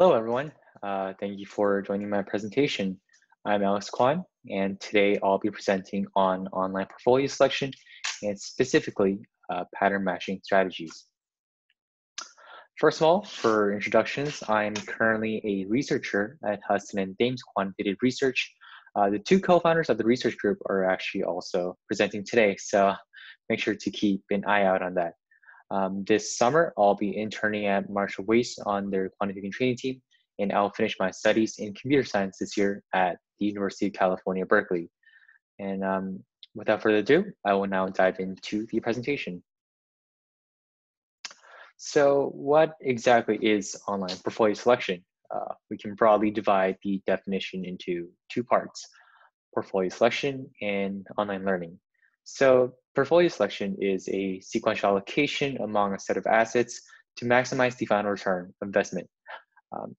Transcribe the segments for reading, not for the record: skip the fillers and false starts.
Hello, everyone. Thank you for joining my presentation. I'm Alex Kwan, and today I'll be presenting on online portfolio selection and specifically pattern matching strategies. First of all, for introductions, I'm currently a researcher at Hudson and Thames Quantitative Research. The two co-founders of the research group are actually also presenting today, so make sure to keep an eye out on that. This summer, I'll be interning at Marshall Waste on their quantitative and training team, and I'll finish my studies in computer science this year at the University of California, Berkeley. And without further ado, I will now dive into the presentation. So what exactly is online portfolio selection? We can broadly divide the definition into two parts, portfolio selection and online learning. So portfolio selection is a sequential allocation among a set of assets to maximize the final return of investment.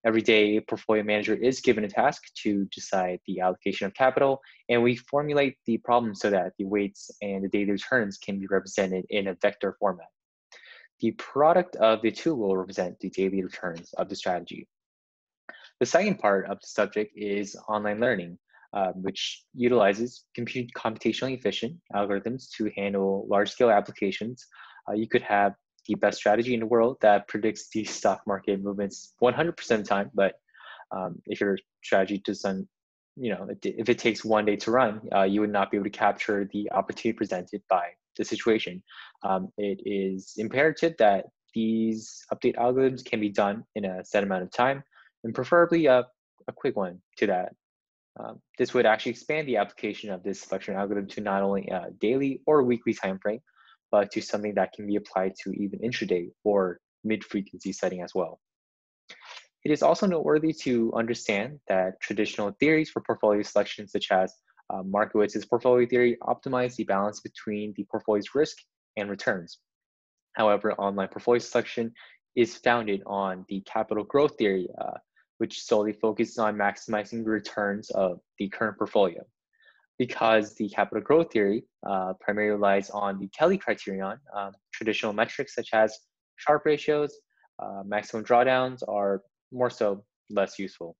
Every day, a portfolio manager is given a task to decide the allocation of capital, and we formulate the problem so that the weights and the daily returns can be represented in a vector format. The product of the two will represent the daily returns of the strategy. The second part of the subject is online learning, which utilizes computationally efficient algorithms to handle large-scale applications. You could have the best strategy in the world that predicts the stock market movements 100% of the time, but if your strategy doesn't, if it takes one day to run, you would not be able to capture the opportunity presented by the situation. It is imperative that these update algorithms can be done in a set amount of time, and preferably a quick one to that. This would actually expand the application of this selection algorithm to not only a daily or weekly time frame, but to something that can be applied to even intraday or mid-frequency setting as well. It is also noteworthy to understand that traditional theories for portfolio selection, such as Markowitz's portfolio theory, optimize the balance between the portfolio's risk and returns. However, online portfolio selection is founded on the capital growth theory, which solely focuses on maximizing the returns of the current portfolio. Because the capital growth theory primarily relies on the Kelly criterion, traditional metrics such as Sharpe ratios, maximum drawdowns are more so less useful.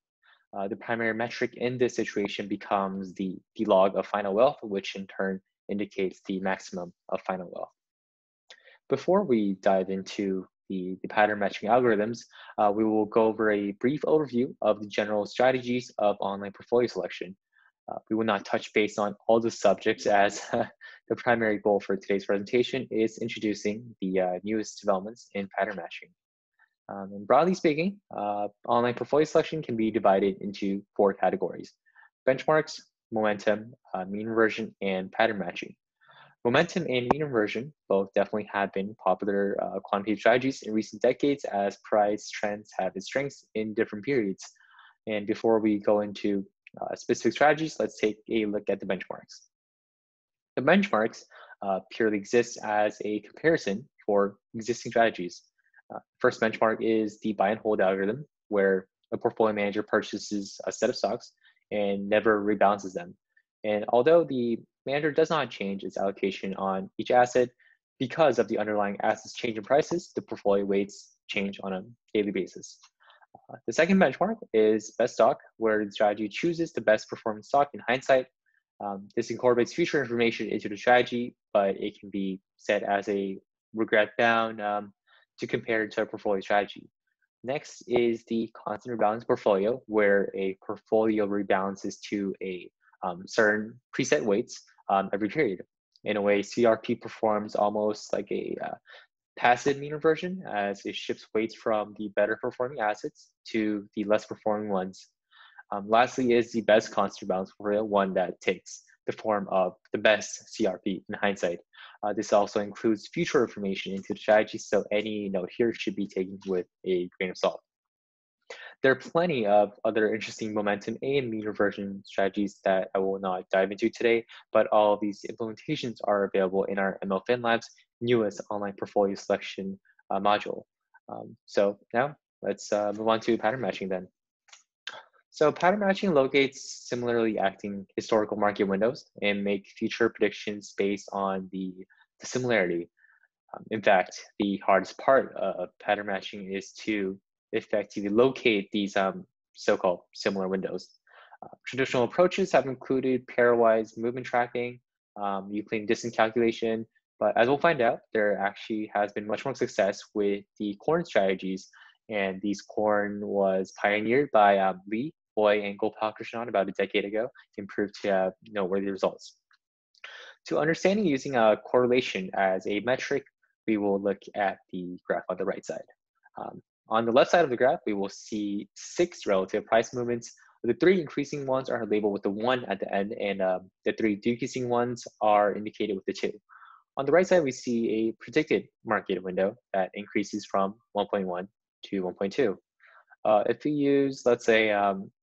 The primary metric in this situation becomes the log of final wealth, which in turn indicates the maximum of final wealth. Before we dive into the pattern matching algorithms, we will go over a brief overview of the general strategies of online portfolio selection. We will not touch base on all the subjects, as the primary goal for today's presentation is introducing the newest developments in pattern matching. And broadly speaking, online portfolio selection can be divided into four categories: benchmarks, momentum, mean reversion, and pattern matching. Momentum and mean reversion both definitely have been popular quantitative strategies in recent decades, as price trends have its strengths in different periods. And before we go into specific strategies, let's take a look at the benchmarks. The benchmarks purely exist as a comparison for existing strategies. First benchmark is the buy and hold algorithm, where a portfolio manager purchases a set of stocks and never rebalances them. And although the manager does not change its allocation on each asset, because of the underlying assets change in prices, the portfolio weights change on a daily basis. The second benchmark is best stock, where the strategy chooses the best performing stock in hindsight. This incorporates future information into the strategy, but it can be set as a regret bound to compare to a portfolio strategy. Next is the constant rebalance portfolio, where a portfolio rebalances to a certain preset weights every period. In a way, CRP performs almost like a passive mean reversion, as it shifts weights from the better performing assets to the less performing ones. Lastly is the best constant rebalance portfolio, one that takes the form of the best CRP in hindsight. This also includes future information into the strategy, so any note here should be taken with a grain of salt. There are plenty of other interesting momentum and mean reversion strategies that I will not dive into today, but all of these implementations are available in our MLFinLab's newest online portfolio selection module. So now let's move on to pattern matching then. So pattern matching locates similarly acting historical market windows and make future predictions based on the similarity. In fact, the hardest part of pattern matching is to effectively locate these so-called similar windows. Traditional approaches have included pairwise movement tracking, Euclidean distance calculation, but as we'll find out, there actually has been much more success with the CORN strategies, and these CORN was pioneered by Lee, Hoy, and Gopalkrishnan about a decade ago and proved to have noteworthy results. To understanding using a correlation as a metric, we will look at the graph on the right side. On the left side of the graph, we will see 6 relative price movements. The 3 increasing ones are labeled with the 1 at the end, and the 3 decreasing ones are indicated with the 2. On the right side, we see a predicted market window that increases from 1.1 to 1.2. If we use, let's say,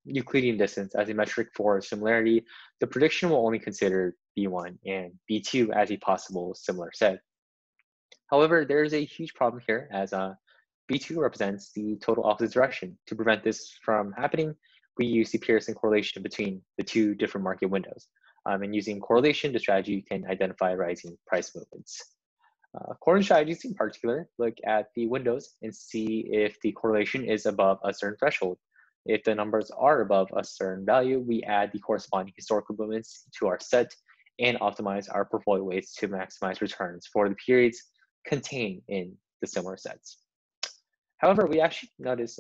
Euclidean distance as a metric for similarity, the prediction will only consider B1 and B2 as a possible similar set. However, there is a huge problem here, as B2 represents the total opposite direction. To prevent this from happening, we use the Pearson correlation between the 2 different market windows. And using correlation, the strategy can identify rising price movements. CORN strategies in particular look at the windows and see if the correlation is above a certain threshold. If the numbers are above a certain value, we add the corresponding historical movements to our set and optimize our portfolio weights to maximize returns for the periods contained in the similar sets. However, we actually notice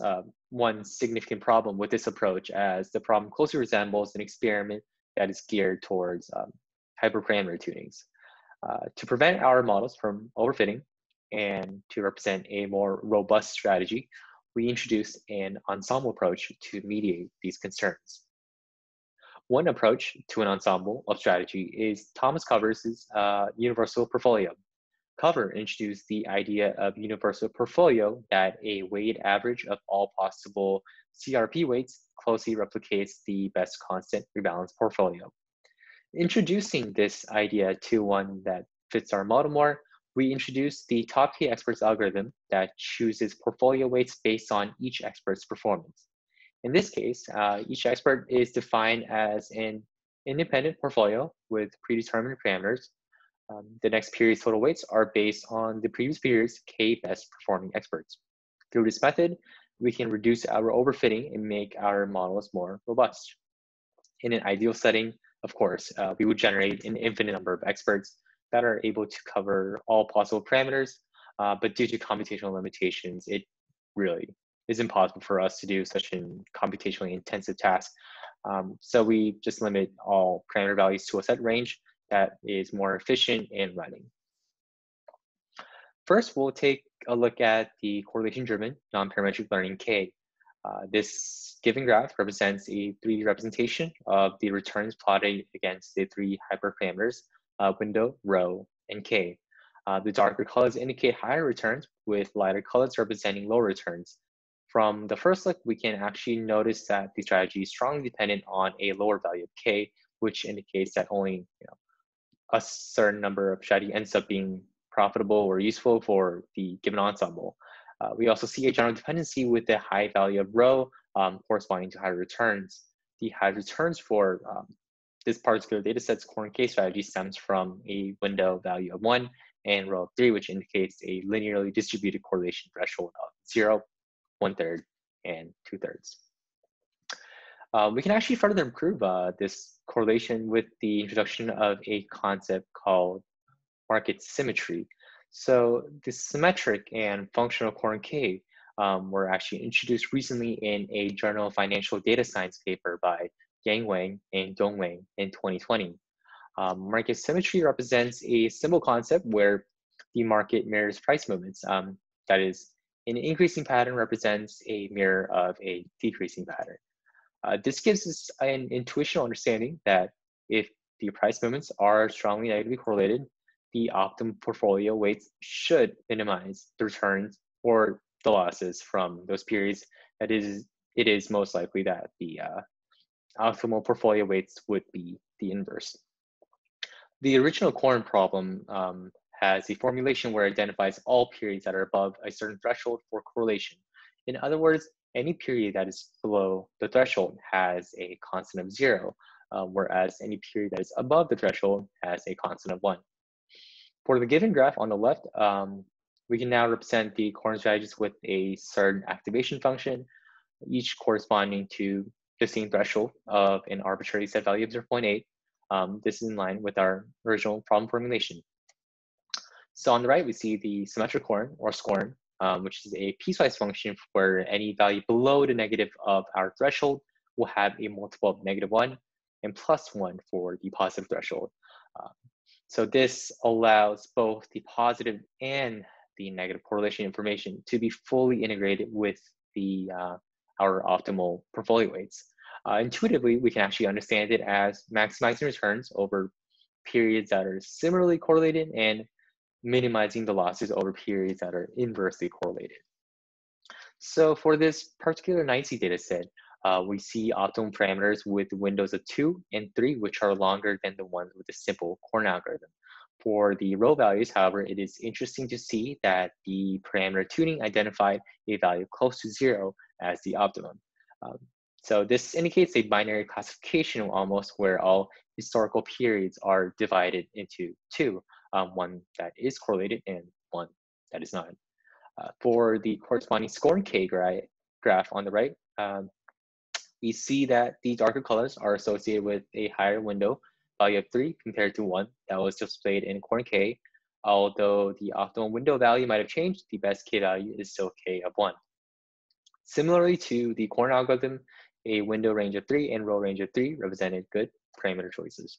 one significant problem with this approach, as the problem closely resembles an experiment that is geared towards hyperparameter tunings. To prevent our models from overfitting and to represent a more robust strategy, we introduced an ensemble approach to mediate these concerns. One approach to an ensemble of strategy is Thomas Cover's universal portfolio. Cover introduced the idea of universal portfolio that a weighted average of all possible CRP weights closely replicates the best constant rebalanced portfolio. Introducing this idea to one that fits our model more, we introduced the top K experts algorithm that chooses portfolio weights based on each expert's performance. In this case, each expert is defined as an independent portfolio with predetermined parameters. The next period's total weights are based on the previous period's K best performing experts. Through this method, we can reduce our overfitting and make our models more robust. In an ideal setting, of course, we would generate an infinite number of experts that are able to cover all possible parameters, but due to computational limitations, it really is impossible for us to do such a computationally intensive task. So we just limit all parameter values to a set range that is more efficient in running. First, we'll take a look at the correlation-driven nonparametric learning K. This given graph represents a 3D representation of the returns plotted against the 3 hyperparameters, window, row, and K. The darker colors indicate higher returns, with lighter colors representing lower returns. From the first look, we can actually notice that the strategy is strongly dependent on a lower value of K, which indicates that only a certain number of strategy ends up being profitable or useful for the given ensemble. We also see a general dependency with a high value of row corresponding to high returns. The high returns for this particular data set's CORN-K strategy stems from a window value of 1 and row of 3, which indicates a linearly distributed correlation threshold of 0, 1/3, and 2/3. We can actually further improve this correlation with the introduction of a concept called market symmetry. So the symmetric and functional CORN-K were actually introduced recently in a journal of financial data science paper by Yang Wang and Dong Wang in 2020. Market symmetry represents a simple concept where the market mirrors price movements. That is, an increasing pattern represents a mirror of a decreasing pattern. This gives us an intuitional understanding that if the price movements are strongly negatively correlated, the optimum portfolio weights should minimize the returns or the losses from those periods. That is, it is most likely that the optimal portfolio weights would be the inverse. The original CORN problem has a formulation where it identifies all periods that are above a certain threshold for correlation. In other words, any period that is below the threshold has a constant of 0, whereas any period that is above the threshold has a constant of 1. For the given graph on the left, we can now represent the corn strategies with a certain activation function, each corresponding to the same threshold of an arbitrary set value of 0.8. This is in line with our original problem formulation. So on the right, we see the symmetric corn or SCORN, which is a piecewise function where any value below the negative of our threshold will have a multiple of -1 and +1 for the positive threshold. So this allows both the positive and the negative correlation information to be fully integrated with the our optimal portfolio weights. Intuitively, we can actually understand it as maximizing returns over periods that are similarly correlated and minimizing the losses over periods that are inversely correlated. So for this particular 9C data set, we see optimum parameters with windows of 2 and 3, which are longer than the ones with the simple CORN algorithm. For the row values, however, it is interesting to see that the parameter tuning identified a value close to 0 as the optimum. So this indicates a binary classification almost, where all historical periods are divided into two, one that is correlated and one that is not. For the corresponding SCORNK graph on the right, we see that the darker colors are associated with a higher window value of 3 compared to 1 that was displayed in CORN-K. Although the optimal window value might have changed, the best K value is still K of 1. Similarly to the CORN algorithm, a window range of 3 and row range of 3 represented good parameter choices.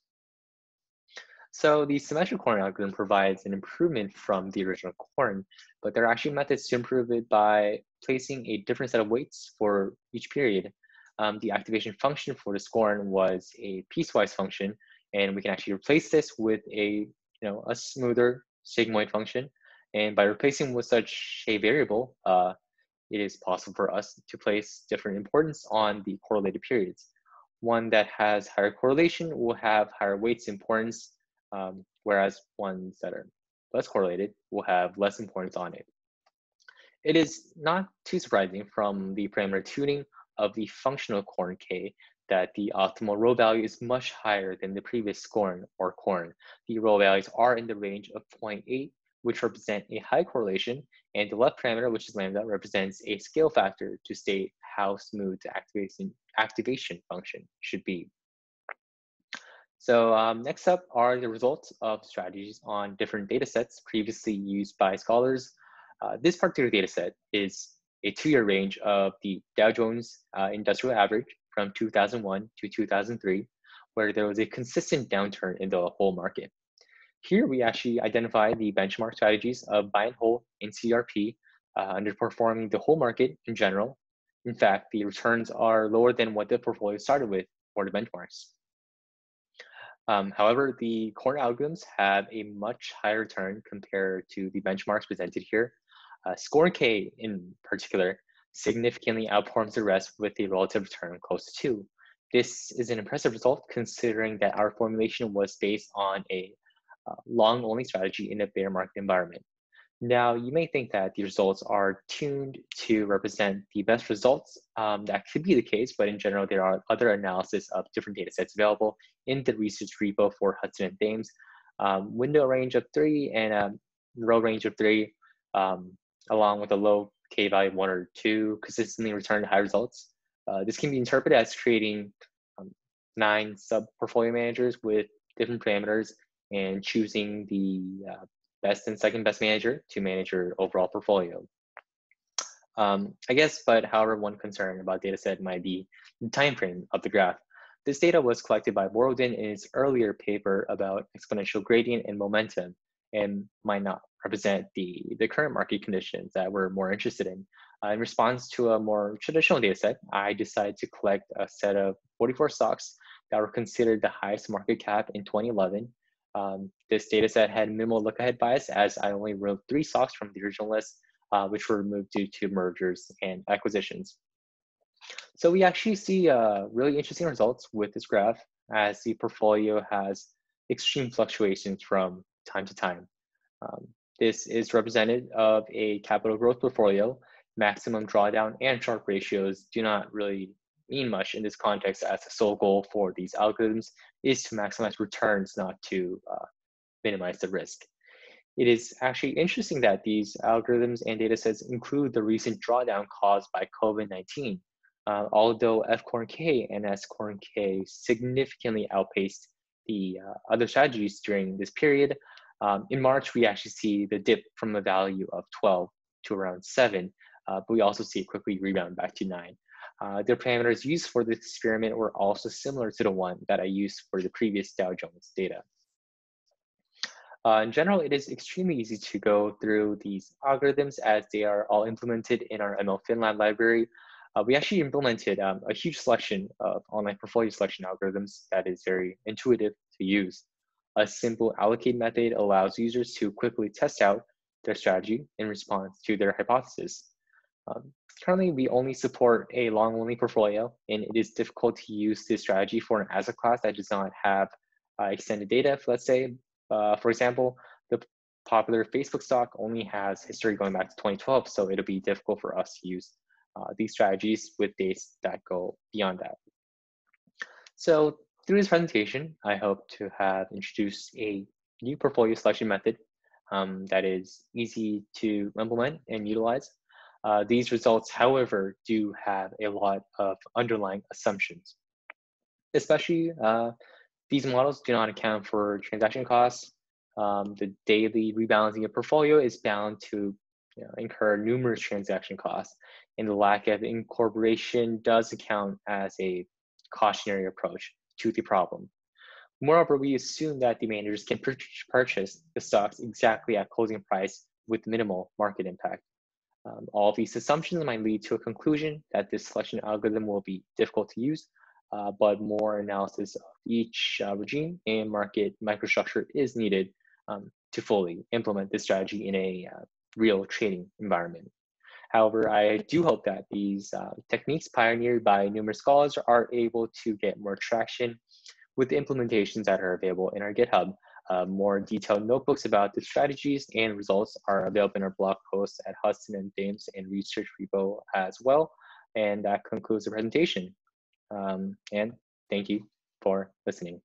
So the symmetric CORN algorithm provides an improvement from the original CORN, but there are actually methods to improve it by placing a different set of weights for each period. The activation function for the SCORN was a piecewise function, and we can actually replace this with a a smoother sigmoid function. And by replacing with such a variable, it is possible for us to place different importance on the correlated periods. One that has higher correlation will have higher weights importance, whereas ones that are less correlated will have less importance on it. It is not too surprising from the parameter tuning of the functional CORN-K that the optimal row value is much higher than the previous SCORN or CORN. The row values are in the range of 0.8, which represent a high correlation, and the left parameter, which is lambda, represents a scale factor to state how smooth the activation function should be. So next up are the results of strategies on different data sets previously used by scholars. This particular data set is a 2-year range of the Dow Jones Industrial Average from 2001 to 2003, where there was a consistent downturn in the whole market. Here we actually identify the benchmark strategies of buy and hold in CRP, underperforming the whole market in general. In fact, the returns are lower than what the portfolio started with for the benchmarks. However, the CORN algorithms have a much higher return compared to the benchmarks presented here. SCORN-K in particular significantly outperforms the rest with a relative return close to 2. This is an impressive result considering that our formulation was based on a long-only strategy in a bear market environment. Now, you may think that the results are tuned to represent the best results. That could be the case, but in general, there are other analyses of different data sets available in the research repo for Hudson and Thames. Window range of 3 and row range of 3, along with a low K value 1 or 2, consistently returned high results. This can be interpreted as creating 9 sub-portfolio managers with different parameters and choosing the best and second best manager to manage your overall portfolio. However, one concern about data set might be the time frame of the graph. This data was collected by Borodin in his earlier paper about exponential gradient and momentum, and might not represent the current market conditions that we're more interested in. In response to a more traditional data set, I decided to collect a set of 44 stocks that were considered the highest market cap in 2011. This data set had minimal look-ahead bias, as I only wrote 3 stocks from the original list, which were removed due to mergers and acquisitions. So we actually see really interesting results with this graph, as the portfolio has extreme fluctuations from time to time. This is representative of a capital growth portfolio. Maximum drawdown and sharp ratios do not really mean much in this context, as the sole goal for these algorithms is to maximize returns, not to minimize the risk. it is actually interesting that these algorithms and data sets include the recent drawdown caused by COVID-19, although FCORNK and SCORNK significantly outpaced the other strategies during this period. In March, we actually see the dip from a value of 12 to around 7, but we also see it quickly rebound back to 9. The parameters used for this experiment were also similar to the one that I used for the previous Dow Jones data. In general, it is extremely easy to go through these algorithms as they are all implemented in our MLFinLab library. We actually implemented a huge selection of online portfolio selection algorithms that is very intuitive to use. A simple allocate method allows users to quickly test out their strategy in response to their hypothesis. Currently, we only support a long-only portfolio, and it is difficult to use this strategy for an asset class that does not have extended data, let's say. For example, the popular Facebook stock only has history going back to 2012, so it'll be difficult for us to use these strategies with dates that go beyond that. So through this presentation, I hope to have introduced a new portfolio selection method that is easy to implement and utilize. These results, however, do have a lot of underlying assumptions. Especially, these models do not account for transaction costs. The daily rebalancing of portfolio is bound to incur numerous transaction costs, and the lack of incorporation does account as a cautionary approach to the problem. Moreover, we assume that the managers can purchase the stocks exactly at closing price with minimal market impact. All of these assumptions might lead to a conclusion that this selection algorithm will be difficult to use, but more analysis of each regime and market microstructure is needed to fully implement this strategy in a real trading environment. However, I do hope that these techniques pioneered by numerous scholars are able to get more traction with the implementations that are available in our GitHub. More detailed notebooks about the strategies and results are available in our blog posts at Hudson and Thames and Research Repo as well. And that concludes the presentation. And thank you for listening.